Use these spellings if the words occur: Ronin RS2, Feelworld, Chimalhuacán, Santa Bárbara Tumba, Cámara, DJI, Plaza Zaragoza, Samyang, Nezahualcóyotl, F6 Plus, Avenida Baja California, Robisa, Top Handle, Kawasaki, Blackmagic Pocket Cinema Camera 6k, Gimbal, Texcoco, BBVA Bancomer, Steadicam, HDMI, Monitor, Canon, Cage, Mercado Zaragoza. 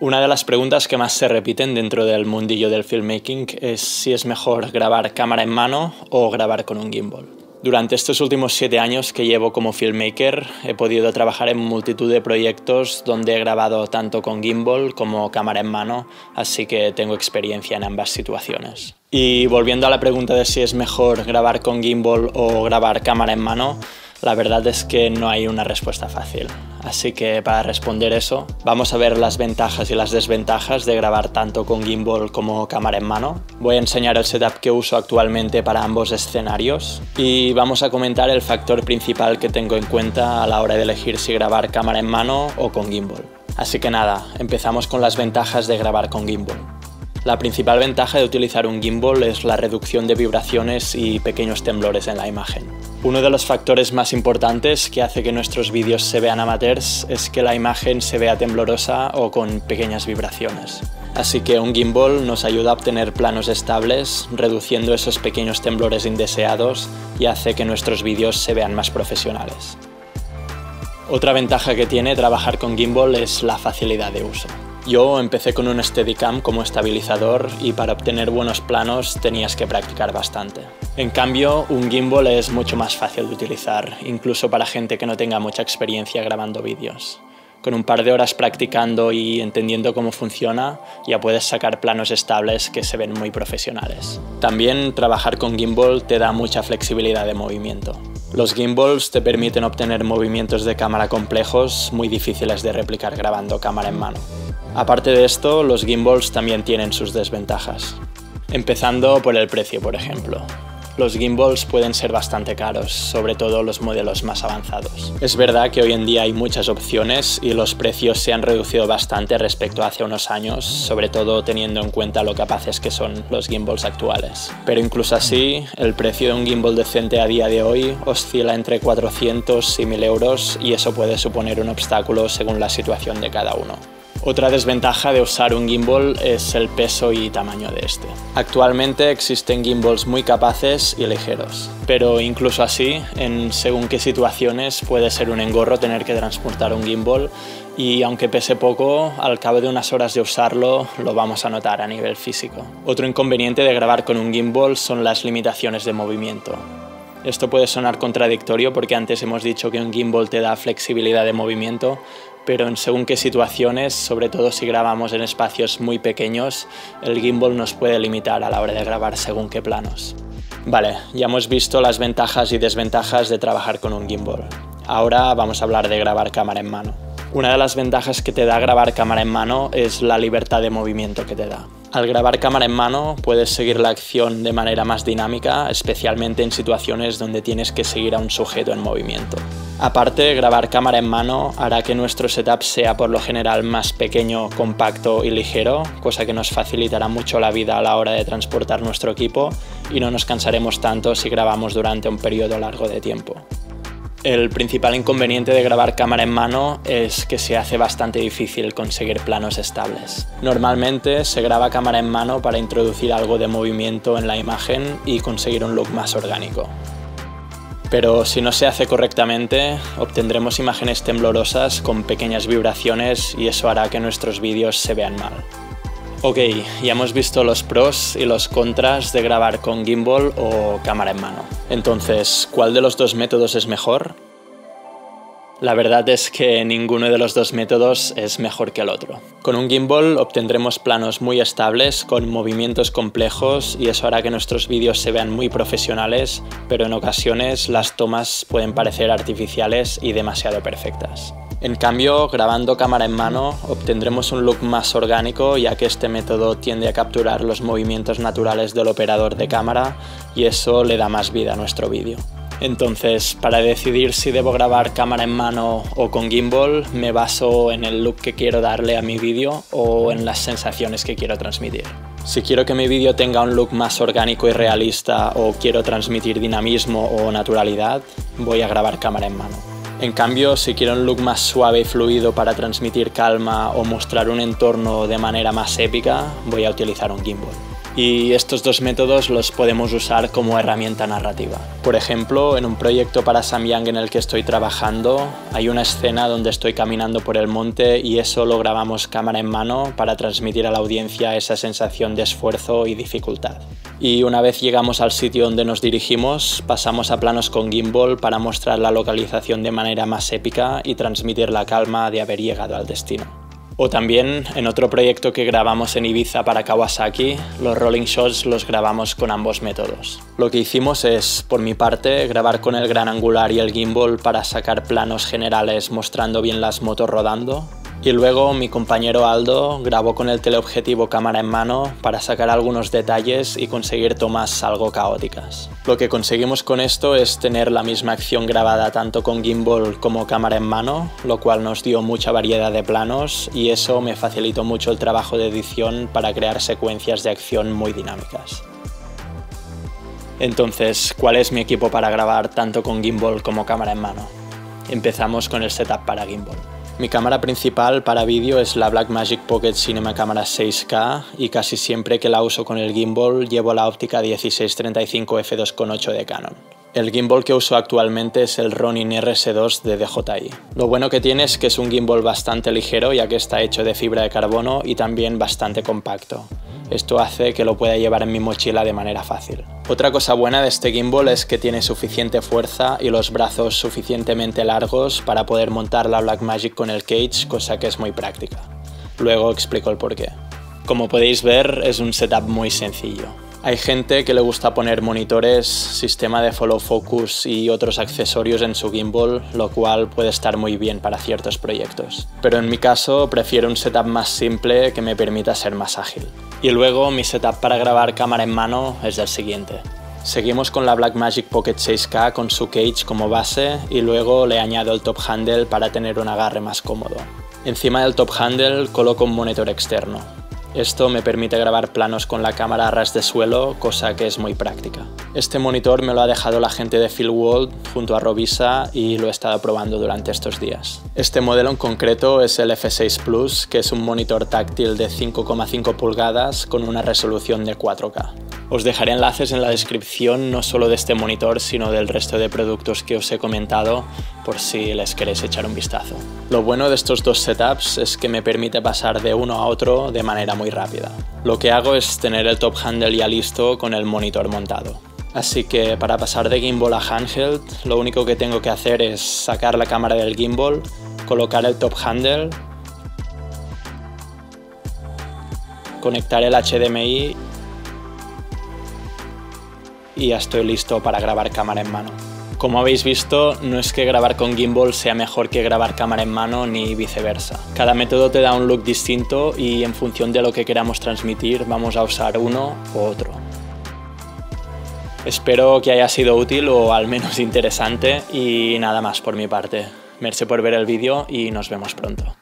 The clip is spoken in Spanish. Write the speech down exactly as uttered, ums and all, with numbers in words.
Una de las preguntas que más se repiten dentro del mundillo del filmmaking es si es mejor grabar cámara en mano o grabar con un gimbal. Durante estos últimos siete años que llevo como filmmaker he podido trabajar en multitud de proyectos donde he grabado tanto con gimbal como cámara en mano, así que tengo experiencia en ambas situaciones. Y volviendo a la pregunta de si es mejor grabar con gimbal o grabar cámara en mano, la verdad es que no hay una respuesta fácil, así que para responder eso vamos a ver las ventajas y las desventajas de grabar tanto con gimbal como cámara en mano. Voy a enseñar el setup que uso actualmente para ambos escenarios y vamos a comentar el factor principal que tengo en cuenta a la hora de elegir si grabar cámara en mano o con gimbal. Así que nada, empezamos con las ventajas de grabar con gimbal. La principal ventaja de utilizar un gimbal es la reducción de vibraciones y pequeños temblores en la imagen. Uno de los factores más importantes que hace que nuestros vídeos se vean amateurs es que la imagen se vea temblorosa o con pequeñas vibraciones. Así que un gimbal nos ayuda a obtener planos estables, reduciendo esos pequeños temblores indeseados y hace que nuestros vídeos se vean más profesionales. Otra ventaja que tiene trabajar con gimbal es la facilidad de uso. Yo empecé con un Steadicam como estabilizador y para obtener buenos planos tenías que practicar bastante. En cambio, un gimbal es mucho más fácil de utilizar, incluso para gente que no tenga mucha experiencia grabando vídeos. Con un par de horas practicando y entendiendo cómo funciona, ya puedes sacar planos estables que se ven muy profesionales. También trabajar con gimbal te da mucha flexibilidad de movimiento. Los gimbals te permiten obtener movimientos de cámara complejos muy difíciles de replicar grabando cámara en mano. Aparte de esto, los gimbals también tienen sus desventajas. Empezando por el precio, por ejemplo. Los gimbals pueden ser bastante caros, sobre todo los modelos más avanzados. Es verdad que hoy en día hay muchas opciones y los precios se han reducido bastante respecto a hace unos años, sobre todo teniendo en cuenta lo capaces que son los gimbals actuales. Pero incluso así, el precio de un gimbal decente a día de hoy oscila entre cuatrocientos y mil euros y eso puede suponer un obstáculo según la situación de cada uno. Otra desventaja de usar un gimbal es el peso y tamaño de este. Actualmente existen gimbals muy capaces y ligeros, pero incluso así, en según qué situaciones puede ser un engorro tener que transportar un gimbal y aunque pese poco, al cabo de unas horas de usarlo lo vamos a notar a nivel físico. Otro inconveniente de grabar con un gimbal son las limitaciones de movimiento. Esto puede sonar contradictorio porque antes hemos dicho que un gimbal te da flexibilidad de movimiento, pero en según qué situaciones, sobre todo si grabamos en espacios muy pequeños, el gimbal nos puede limitar a la hora de grabar según qué planos. Vale, ya hemos visto las ventajas y desventajas de trabajar con un gimbal. Ahora vamos a hablar de grabar cámara en mano. Una de las ventajas que te da grabar cámara en mano es la libertad de movimiento que te da. Al grabar cámara en mano puedes seguir la acción de manera más dinámica, especialmente en situaciones donde tienes que seguir a un sujeto en movimiento. Aparte, grabar cámara en mano hará que nuestro setup sea por lo general más pequeño, compacto y ligero, cosa que nos facilitará mucho la vida a la hora de transportar nuestro equipo y no nos cansaremos tanto si grabamos durante un periodo largo de tiempo. El principal inconveniente de grabar cámara en mano es que se hace bastante difícil conseguir planos estables. Normalmente se graba cámara en mano para introducir algo de movimiento en la imagen y conseguir un look más orgánico. Pero si no se hace correctamente, obtendremos imágenes temblorosas con pequeñas vibraciones y eso hará que nuestros vídeos se vean mal. Ok, ya hemos visto los pros y los contras de grabar con gimbal o cámara en mano. Entonces, ¿cuál de los dos métodos es mejor? La verdad es que ninguno de los dos métodos es mejor que el otro. Con un gimbal obtendremos planos muy estables, con movimientos complejos y eso hará que nuestros vídeos se vean muy profesionales, pero en ocasiones las tomas pueden parecer artificiales y demasiado perfectas. En cambio, grabando cámara en mano obtendremos un look más orgánico, ya que este método tiende a capturar los movimientos naturales del operador de cámara y eso le da más vida a nuestro vídeo. Entonces, para decidir si debo grabar cámara en mano o con gimbal, me baso en el look que quiero darle a mi vídeo o en las sensaciones que quiero transmitir. Si quiero que mi vídeo tenga un look más orgánico y realista o quiero transmitir dinamismo o naturalidad, voy a grabar cámara en mano. En cambio, si quiero un look más suave y fluido para transmitir calma o mostrar un entorno de manera más épica, voy a utilizar un gimbal. y estos dos métodos los podemos usar como herramienta narrativa. Por ejemplo, en un proyecto para Samyang en el que estoy trabajando, hay una escena donde estoy caminando por el monte y eso lo grabamos cámara en mano para transmitir a la audiencia esa sensación de esfuerzo y dificultad. Y una vez llegamos al sitio donde nos dirigimos, pasamos a planos con gimbal para mostrar la localización de manera más épica y transmitir la calma de haber llegado al destino. O también, en otro proyecto que grabamos en Ibiza para Kawasaki, los rolling shots los grabamos con ambos métodos. Lo que hicimos es, por mi parte, grabar con el gran angular y el gimbal para sacar planos generales mostrando bien las motos rodando. Y luego mi compañero Aldo grabó con el teleobjetivo cámara en mano para sacar algunos detalles y conseguir tomas algo caóticas. Lo que conseguimos con esto es tener la misma acción grabada tanto con gimbal como cámara en mano, lo cual nos dio mucha variedad de planos y eso me facilitó mucho el trabajo de edición para crear secuencias de acción muy dinámicas. Entonces, ¿cuál es mi equipo para grabar tanto con gimbal como cámara en mano? Empezamos con el setup para gimbal. Mi cámara principal para vídeo es la Blackmagic Pocket Cinema Camera seis K y casi siempre que la uso con el gimbal llevo la óptica dieciséis treinta y cinco f dos punto ocho de Canon. El gimbal que uso actualmente es el Ronin R S dos de D J I. Lo bueno que tiene es que es un gimbal bastante ligero ya que está hecho de fibra de carbono y también bastante compacto. Esto hace que lo pueda llevar en mi mochila de manera fácil. Otra cosa buena de este gimbal es que tiene suficiente fuerza y los brazos suficientemente largos para poder montar la Blackmagic con el Cage, cosa que es muy práctica. Luego explico el porqué. Como podéis ver, es un setup muy sencillo. Hay gente que le gusta poner monitores, sistema de follow focus y otros accesorios en su gimbal, lo cual puede estar muy bien para ciertos proyectos. Pero en mi caso prefiero un setup más simple que me permita ser más ágil. Y luego mi setup para grabar cámara en mano es el siguiente. Seguimos con la Blackmagic Pocket seis K con su Cage como base y luego le añado el Top Handle para tener un agarre más cómodo. Encima del Top Handle coloco un monitor externo. Esto me permite grabar planos con la cámara a ras de suelo, cosa que es muy práctica. Este monitor me lo ha dejado la gente de Feelworld junto a Robisa y lo he estado probando durante estos días. Este modelo en concreto es el F seis Plus, que es un monitor táctil de cinco coma cinco pulgadas con una resolución de cuatro K. Os dejaré enlaces en la descripción no solo de este monitor, sino del resto de productos que os he comentado, por si les queréis echar un vistazo. Lo bueno de estos dos setups es que me permite pasar de uno a otro de manera muy rápida. Lo que hago es tener el Top Handle ya listo con el monitor montado. Así que para pasar de gimbal a handheld, lo único que tengo que hacer es sacar la cámara del gimbal, colocar el Top Handle, conectar el H D M I y ya estoy listo para grabar cámara en mano. Como habéis visto, no es que grabar con gimbal sea mejor que grabar cámara en mano ni viceversa. Cada método te da un look distinto y en función de lo que queramos transmitir vamos a usar uno u otro. Espero que haya sido útil o al menos interesante y nada más por mi parte. Merci por ver el vídeo y nos vemos pronto.